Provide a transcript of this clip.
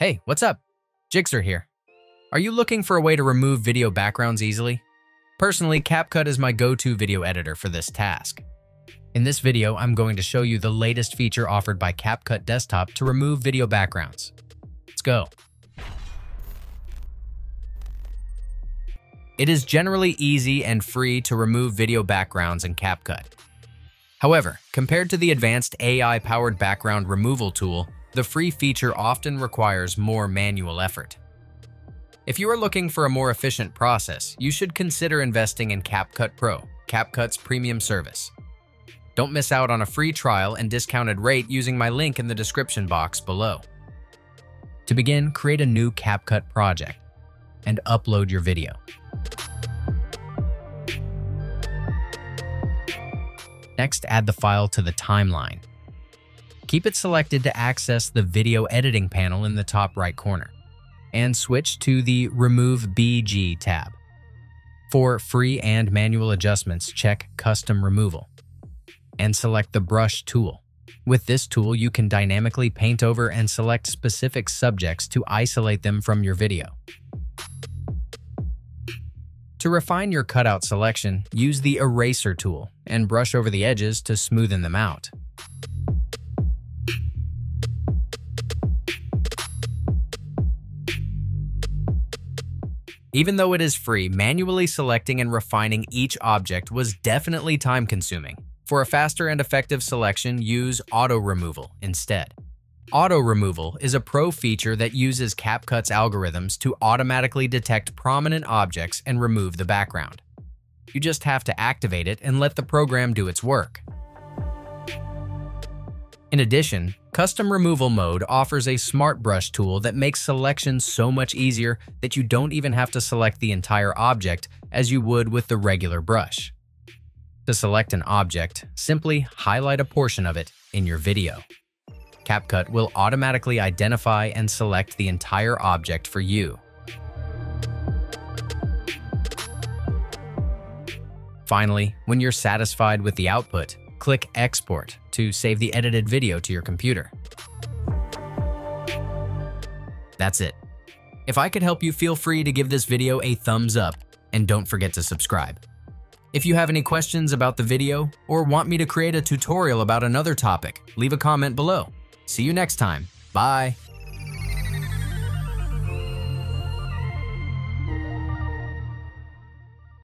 Hey, what's up? Jigxor here. Are you looking for a way to remove video backgrounds easily? Personally, CapCut is my go-to video editor for this task. In this video, I'm going to show you the latest feature offered by CapCut Desktop to remove video backgrounds. Let's go. It is generally easy and free to remove video backgrounds in CapCut. However, compared to the advanced AI-powered background removal tool, the free feature often requires more manual effort. If you are looking for a more efficient process, you should consider investing in CapCut Pro, CapCut's premium service. Don't miss out on a free trial and discounted rate using my link in the description box below. To begin, create a new CapCut project and upload your video. Next, add the file to the timeline. Keep it selected to access the video editing panel in the top right corner, and switch to the Remove BG tab. For free and manual adjustments, check Custom Removal, and select the Brush tool. With this tool, you can dynamically paint over and select specific subjects to isolate them from your video. To refine your cutout selection, use the Eraser tool and brush over the edges to smoothen them out. Even though it is free, manually selecting and refining each object was definitely time-consuming. For a faster and effective selection, use Auto Removal instead. Auto Removal is a pro feature that uses CapCut's algorithms to automatically detect prominent objects and remove the background. You just have to activate it and let the program do its work. In addition, Custom Removal mode offers a smart brush tool that makes selection so much easier that you don't even have to select the entire object as you would with the regular brush. To select an object, simply highlight a portion of it in your video. CapCut will automatically identify and select the entire object for you. Finally, when you're satisfied with the output, click Export to save the edited video to your computer. That's it. If I could help you, feel free to give this video a thumbs up and don't forget to subscribe. If you have any questions about the video or want me to create a tutorial about another topic, leave a comment below. See you next time. Bye.